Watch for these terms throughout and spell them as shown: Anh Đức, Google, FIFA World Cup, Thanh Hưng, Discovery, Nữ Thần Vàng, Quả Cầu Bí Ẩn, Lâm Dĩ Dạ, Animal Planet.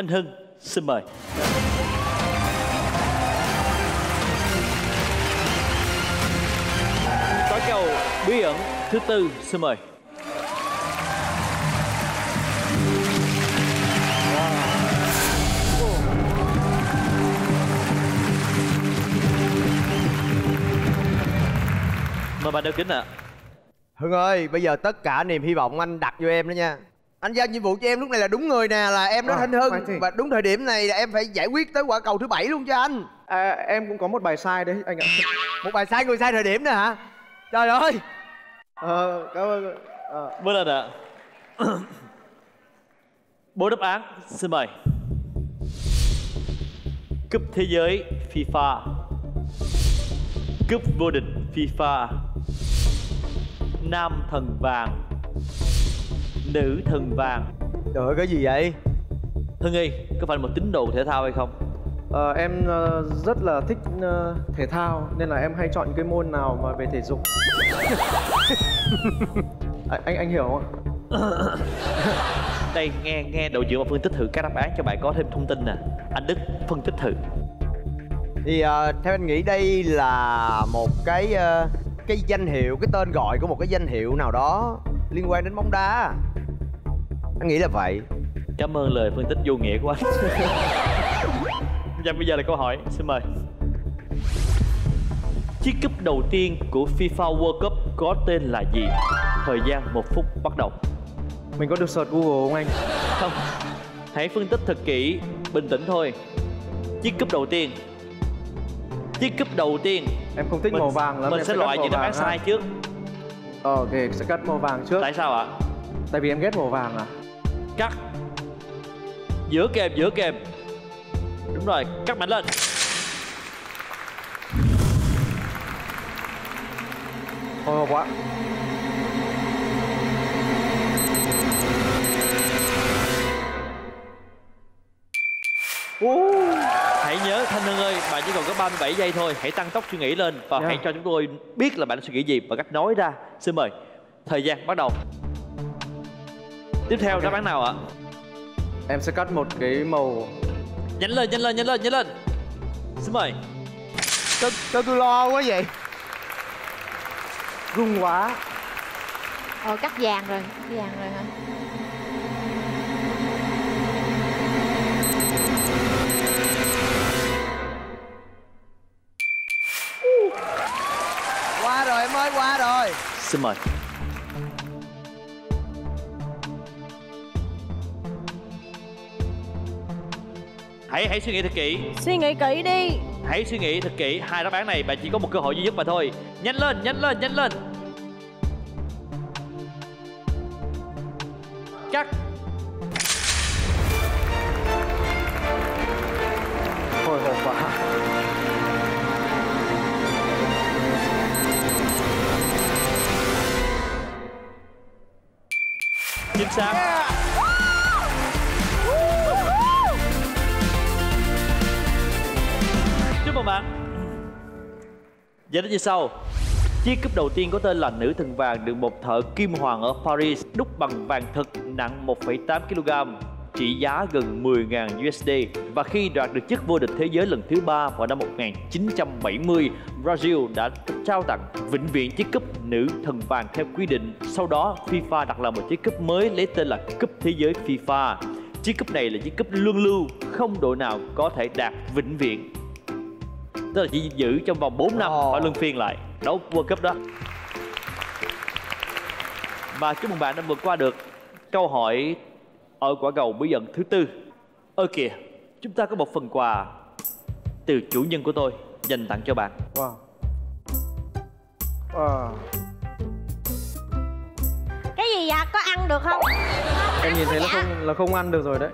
Thanh Hưng, xin mời. Quả cầu bí ẩn thứ tư, xin mời. Mời bạn đeo kính ạ. Hưng ơi, bây giờ tất cả niềm hy vọng anh đặt vô em đó nha. Anh giao nhiệm vụ cho em lúc này là đúng người nè, là em đó Thanh Hưng. Và đúng thời điểm này là em phải giải quyết tới quả cầu thứ 7 luôn cho anh. Em cũng có một bài sai đấy anh ạ. Một bài sai, người sai thời điểm nữa hả? Trời ơi. Cảm ơn. Bữa lần ạ. Bố đáp án, xin mời. Cúp Thế giới FIFA, Cúp vô địch FIFA, Nam Thần Vàng, Nữ Thần Vàng. Trời ơi, cái gì vậy? Hưng Nghi, có phải là một tín đồ thể thao hay không? Em rất là thích thể thao, nên là em hay chọn cái môn nào mà về thể dục. Anh hiểu không? Đây, nghe đội trưởng phân tích thử các đáp án cho bạn có thêm thông tin nè. Anh Đức phân tích thử. Thì theo anh nghĩ đây là một cái danh hiệu, cái tên gọi của một cái danh hiệu nào đó liên quan đến bóng đá. Anh nghĩ là vậy. Cảm ơn lời phân tích vô nghĩa của anh. Và bây giờ là câu hỏi, xin mời. Chiếc cúp đầu tiên của FIFA World Cup có tên là gì? Thời gian 1 phút bắt đầu. Mình có được search Google không anh? Không. Hãy phân tích thật kỹ, bình tĩnh thôi. Chiếc cúp đầu tiên. Chiếc cúp đầu tiên. Em không thích màu vàng lắm. Mình sẽ loại những đáp án sai trước. Ok, sẽ cắt màu vàng trước. Tại sao ạ? Tại vì em ghét màu vàng à? Cắt. Giữa kèm, giữa kèm. Đúng rồi, cắt mạnh lên. Hồi hộp quá. Hãy nhớ Thanh Hưng ơi, bạn chỉ còn có 37 giây thôi. Hãy tăng tốc suy nghĩ lên và hãy cho chúng tôi biết là bạn đã suy nghĩ gì và cách nói ra. Xin mời, thời gian bắt đầu. Tiếp theo đáp án nào ạ? Em sẽ cắt một cái màu. Nhanh lên, nhanh lên, nhanh lên, nhanh lên. Xin mời. Sao tôi lo quá vậy? Rung quá. Cắt vàng rồi, cắt vàng rồi hả? Qua rồi em ơi, qua rồi. Xin mời. Hãy suy nghĩ thật kỹ. Suy nghĩ kỹ đi. Hãy suy nghĩ thật kỹ. Hai đáp án này bạn chỉ có một cơ hội duy nhất mà thôi. Nhanh lên, nhanh lên, nhanh lên. Cắt. Hồi hộp quá. Chính xác. Chúc mừng bạn. Giải thích như sau. Chiếc cúp đầu tiên có tên là Nữ Thần Vàng được một thợ kim hoàng ở Paris đúc bằng vàng thật nặng 1,8 kg, trị giá gần 10.000 USD. Và khi đoạt được chức vô địch thế giới lần thứ 3 vào năm 1970, Brazil đã trao tặng vĩnh viễn chiếc cúp Nữ Thần Vàng theo quy định. Sau đó, FIFA đặt làm một chiếc cúp mới lấy tên là Cúp Thế giới FIFA. Chiếc cúp này là chiếc cúp luân lưu, không đội nào có thể đạt vĩnh viễn. Tức là chỉ giữ trong vòng 4 năm, phải luân phiên lại đấu World Cup đó. Và chúc mừng bạn đã vượt qua được câu hỏi ở quả cầu bí ẩn thứ tư. Ơ kìa, chúng ta có một phần quà từ chủ nhân của tôi dành tặng cho bạn. Wow. Cái gì vậy? Có ăn được không? Em nhìn thấy nó không ăn được rồi đấy.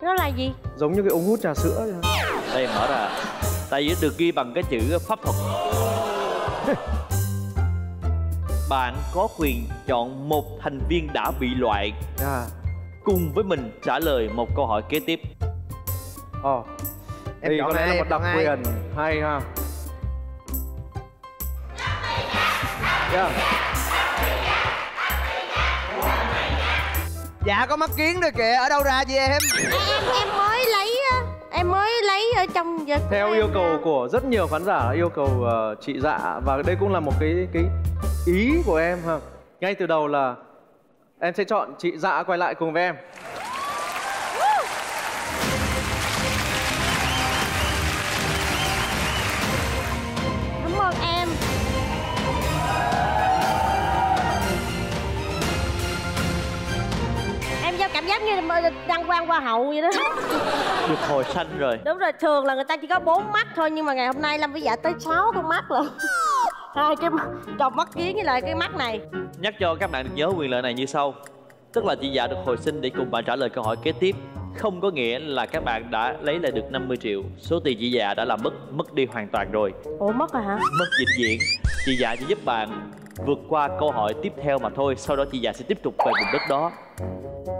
Nó là gì? Giống như cái ống hút trà sữa. Đây mở ra. Tại vì được ghi bằng cái chữ pháp thuật. Bạn có quyền chọn một thành viên đã bị loại cùng với mình trả lời một câu hỏi kế tiếp. Em chọn đây là một đặc quyền hay ha. Dạ có mắt kiến rồi kìa, ở đâu ra vậy em? Em mới lấy ở trong giật. Theo yêu cầu của rất nhiều khán giả yêu cầu chị Dạ, và đây cũng là một cái ý của em ha. Ngay từ đầu là em sẽ chọn chị Dạ quay lại cùng với em. Cảm ơn em. Em cho cảm giác như đăng quang hoa hậu vậy đó. Được hồi xanh rồi. Đúng rồi, thường là người ta chỉ có 4 mắt thôi, nhưng mà ngày hôm nay Lâm với Dạ tới 6 con mắt rồi. Hai cái đồng mắt kiến với lại cái mắt này. Nhắc cho các bạn được nhớ quyền lợi này như sau. Tức là chị Dạ được hồi sinh để cùng bạn trả lời câu hỏi kế tiếp. Không có nghĩa là các bạn đã lấy lại được 50 triệu. Số tiền chị Dạ đã làm mất đi hoàn toàn rồi. Ủa mất rồi hả? Mất vĩnh viễn. Chị Dạ chỉ giúp bạn vượt qua câu hỏi tiếp theo mà thôi. Sau đó chị Dạ sẽ tiếp tục về vùng đất đó.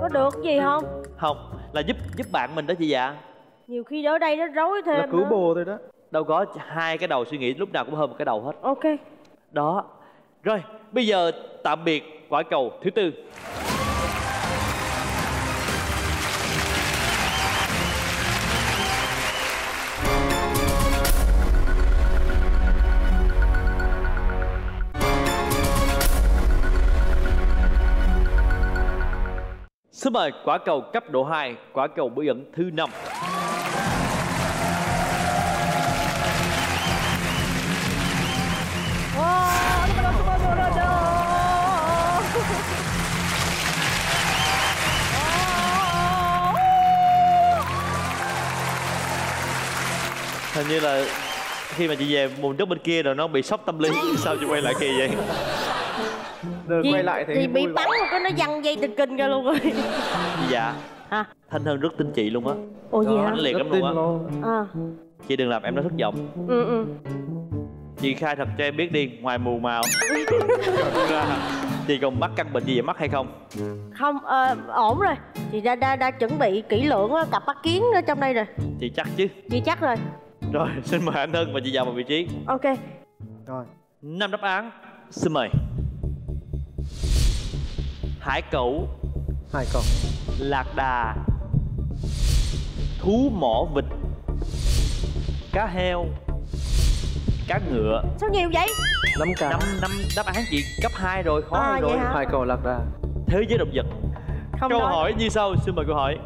Có được gì không? Không, là giúp bạn mình đó chị Dạ. Nhiều khi ở đây nó rối thêm. Là cứu bồ thôi đó. Đâu có hai cái đầu suy nghĩ, lúc nào cũng hơn một cái đầu hết. Ok. Đó. Rồi, bây giờ tạm biệt quả cầu thứ tư. Xin mời quả cầu cấp độ 2, quả cầu bí ẩn thứ 5. Hình như là khi mà chị về vùng đất bên kia rồi nó bị sốc tâm lý. Sao chị quay lại kỳ vậy? Được, quay lại thì bị bắn một cái nó văng dây tình kinh ra luôn rồi. Dạ hả? Thanh Hưng rất tin chị luôn á. Ồ gì hả? Liệt lắm luôn á. Chị đừng làm em nó thất vọng. Chị khai thật cho em biết đi, ngoài mù màu chị còn mắc căn bệnh gì vậy, mắc hay không? Không, ổn rồi. Chị đã chuẩn bị kỹ lưỡng cặp mắt kiến ở trong đây rồi. Chị chắc chứ? Chị chắc rồi. Rồi, xin mời anh Hưng và chị vào một vị trí. Ok. Rồi. 5 đáp án, xin mời. Hải cẩu, hải cẩu, lạc đà, thú mỏ vịt, cá heo, cá ngựa. Sao nhiều vậy? 5 cái. 5 đáp án chị cấp 2 rồi, khó hơn rồi. Hải cẩu, lạc đà, thế giới động vật. Không câu nói. Hỏi như sau, xin mời câu hỏi.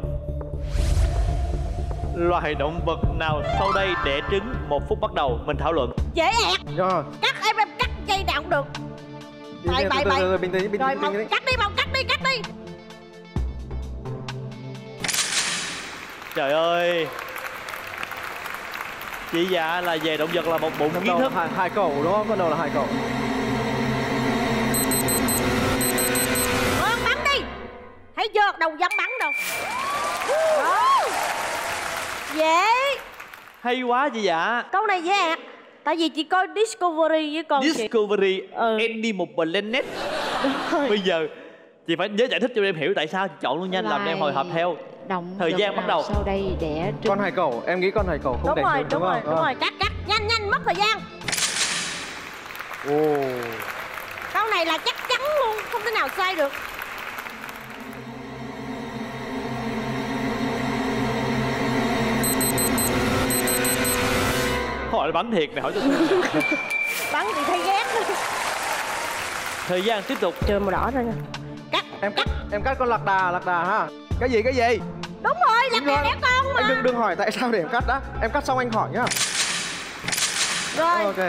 Loài động vật nào sau đây đẻ trứng? 1 phút bắt đầu, mình thảo luận. Dễ ẹt. Rồi. Cắt em cắt dây nào cũng được. Bậy. Rồi bình tĩnh. Cắt đi. Trời ơi. Chị Dạ là về động vật là một bụng kiến thức. Hải cẩu đúng không? Bắt đầu là hải cẩu. Bắn đi. Thấy chưa? Đâu dám bắn đâu. Dễ. Hay quá chị Dạ. Câu này dễ ạ. Tại vì chị coi Discovery với con Discovery, chị... Animal Planet. Bây giờ chị phải nhớ giải thích cho em hiểu tại sao chị chọn luôn nha, làm em hồi hộp theo. Thời gian bắt đầu. Sau đây đẻ trứng. Con hải cẩu, em nghĩ con hải cẩu không đẻ trứng đúng không? Đúng rồi, cắt nhanh, mất thời gian. Câu này là chắc chắn luôn, không thể nào sai được. Hỏi bắn thiệt này, hỏi cho bắn thì thấy ghét. Thời gian tiếp tục. Trời màu đỏ ra nha. Cắt. Em cắt con lạc đà ha. Cái gì? Đúng rồi, lạc đà đẻ con mà. Anh đừng hỏi tại sao để em cắt đã. Em cắt xong anh hỏi nhá. Rồi. Ok.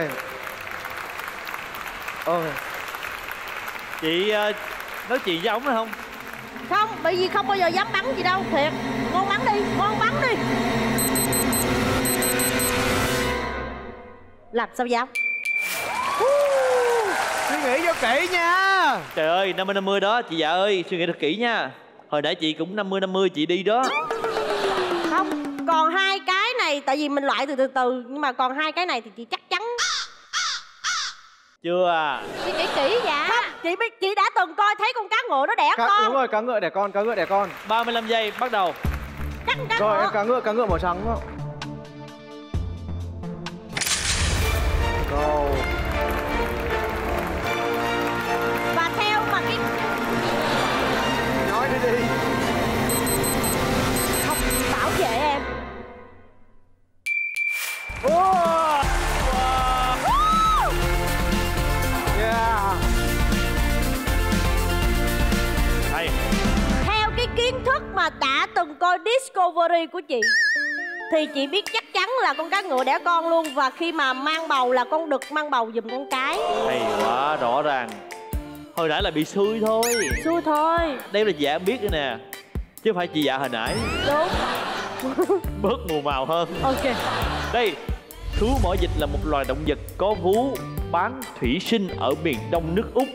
Chị nói chuyện với ổng hay không? Không, bởi vì không bao giờ dám bắn gì đâu, thiệt. Con bắn đi. Làm sao dám? Suy nghĩ cho kỹ nha. Trời ơi, 50-50 đó, chị Dạ ơi, suy nghĩ thật kỹ nha. Hồi nãy chị cũng 50-50 chị đi đó. Không, còn hai cái này, tại vì mình loại từ, nhưng mà còn hai cái này thì chị chắc chắn. Chưa. Suy nghĩ kỹ dạ. Không, chị đã từng coi thấy con cá ngựa nó đẻ con. Đúng rồi, cá ngựa đẻ con. 35 giây, bắt đầu. Cắt cá ngựa. Rồi, em cá ngựa màu trắng đó. Và theo mà cái... Nói đi. thức mà đã từng coi Discovery của chị thì chị biết chắc chắn là con cá ngựa đẻ con luôn. Và khi mà mang bầu là con đực mang bầu giùm con cái. Hay quá, rõ ràng hồi nãy là bị xui thôi. Xui thôi. Đây là dạ biết nữa nè, chứ phải chị dạ hồi nãy. Đúng. Bớt mù màu hơn. Ok. Đây, thú mỏ vịt là một loài động vật có vú, bán thủy sinh ở miền đông nước Úc.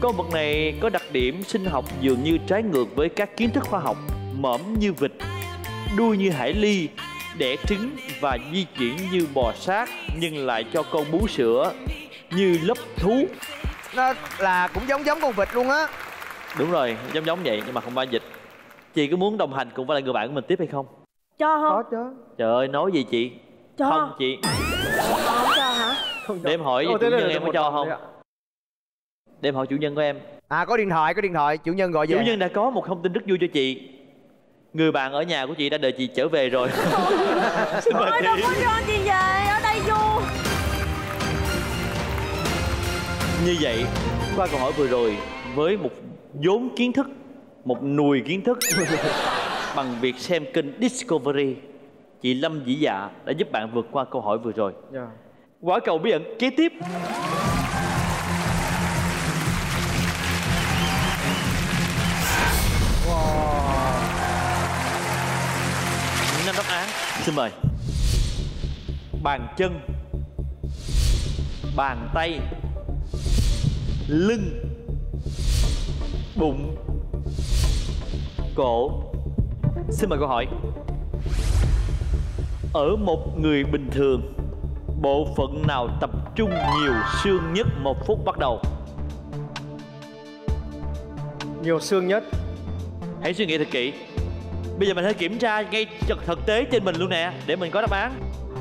Con vật này có đặc điểm sinh học dường như trái ngược với các kiến thức khoa học. Mõm như vịt, đuôi như hải ly, đẻ trứng và di chuyển như bò sát, nhưng lại cho con bú sữa như lớp thú. Nó là cũng giống con vịt luôn á. Đúng rồi, giống vậy nhưng mà không phải vịt. Chị có muốn đồng hành cùng với lại người bạn của mình tiếp hay không? Cho không? Có chứ. Trời ơi, nói gì chị? Cho. Không chị. Không cho hả? Để em hỏi chủ nhân em có cho không? Để em hỏi chủ nhân của em. À, có điện thoại, chủ nhân gọi về. Chủ nhân đã có một thông tin rất vui cho chị. Người bạn ở nhà của chị đã đợi chị trở về rồi. Xin mời chị. Đâu có cho chị về, ở đây vui. Như vậy, qua câu hỏi vừa rồi, với một vốn kiến thức, một nùi kiến thức bằng việc xem kênh Discovery, chị Lâm Dĩ Dạ đã giúp bạn vượt qua câu hỏi vừa rồi. Quả cầu bí ẩn kế tiếp. Năm đáp án, xin mời. Bàn chân, bàn tay, lưng, bụng, cổ. Xin mời câu hỏi. Ở một người bình thường, bộ phận nào tập trung nhiều xương nhất? Một phút bắt đầu. Nhiều xương nhất. Hãy suy nghĩ thật kỹ. Bây giờ mình hãy kiểm tra ngay thực tế trên mình luôn nè, để mình có đáp án.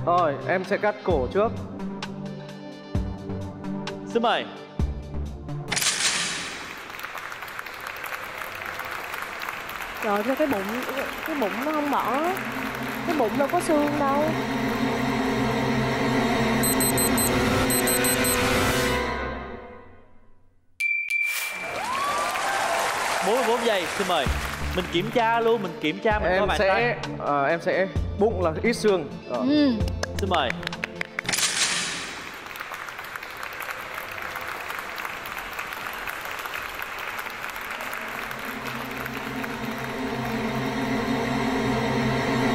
Rồi, em sẽ cắt cổ trước. Xin mời. Trời ơi, cái bụng nó không bỏ. Cái bụng đâu có xương đâu. Bốn giây, xin mời. Mình kiểm tra luôn, mình kiểm tra, mình coi bàn tay. Em sẽ bụng là ít xương. Xin mời.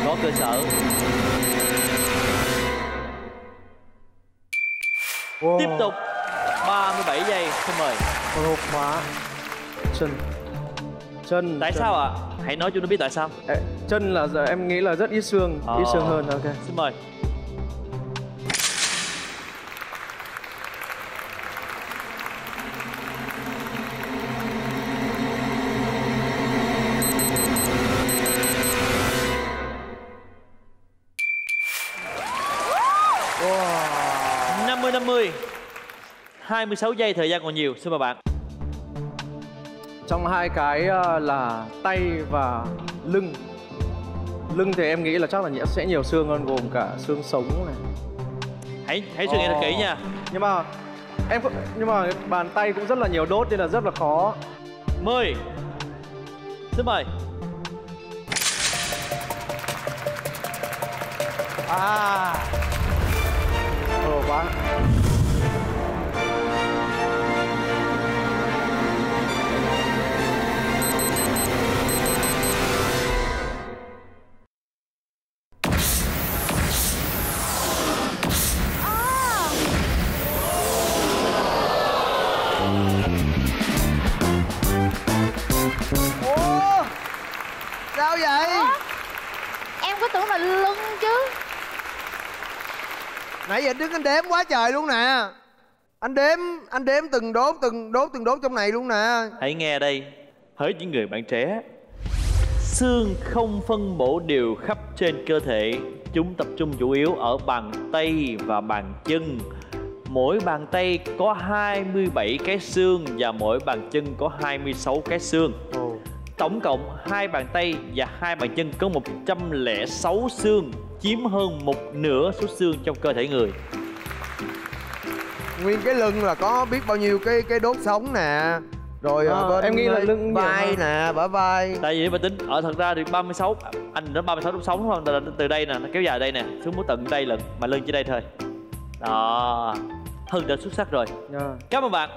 Có cơ sở. Wow. Tiếp tục 37 giây, xin mời. Rột quá. Chân. Tại sao ạ? Hãy nói cho nó biết tại sao. Chân là giờ em nghĩ là rất ít xương, ít xương hơn. Ok, xin mời. Wow. 50-50. 26 giây, thời gian còn nhiều, xin mời bạn. Trong hai cái là tay và lưng. Lưng thì em nghĩ là chắc là sẽ nhiều xương hơn, gồm cả xương sống này. Hãy suy nghĩ thật kỹ nha. Nhưng mà bàn tay cũng rất là nhiều đốt nên là rất là khó. 10. Xin mời. Quá. Sao vậy? Ủa? Em cứ tưởng là lưng chứ. Nãy giờ Đức anh đếm quá trời luôn nè. Anh đếm từng đốm trong này luôn nè. Hãy nghe đây. Hỡi những người bạn trẻ, xương không phân bổ đều khắp trên cơ thể. Chúng tập trung chủ yếu ở bàn tay và bàn chân. Mỗi bàn tay có 27 cái xương và mỗi bàn chân có 26 cái xương. Tổng cộng hai bàn tay và hai bàn chân có 106 xương, chiếm hơn một nửa số xương trong cơ thể người. Nguyên cái lưng là có biết bao nhiêu cái đốt sống nè. rồi bên em nghĩ là lưng vai nè, bả vai. Tại vì bà tính ở thật ra thì 36 anh đến 36 đúng sống đúng không? Từ đây nè nó kéo dài đây nè xuống mũi tận đây lần mà lưng chỉ đây thôi đó. Hưng đã xuất sắc rồi. Cảm ơn bạn.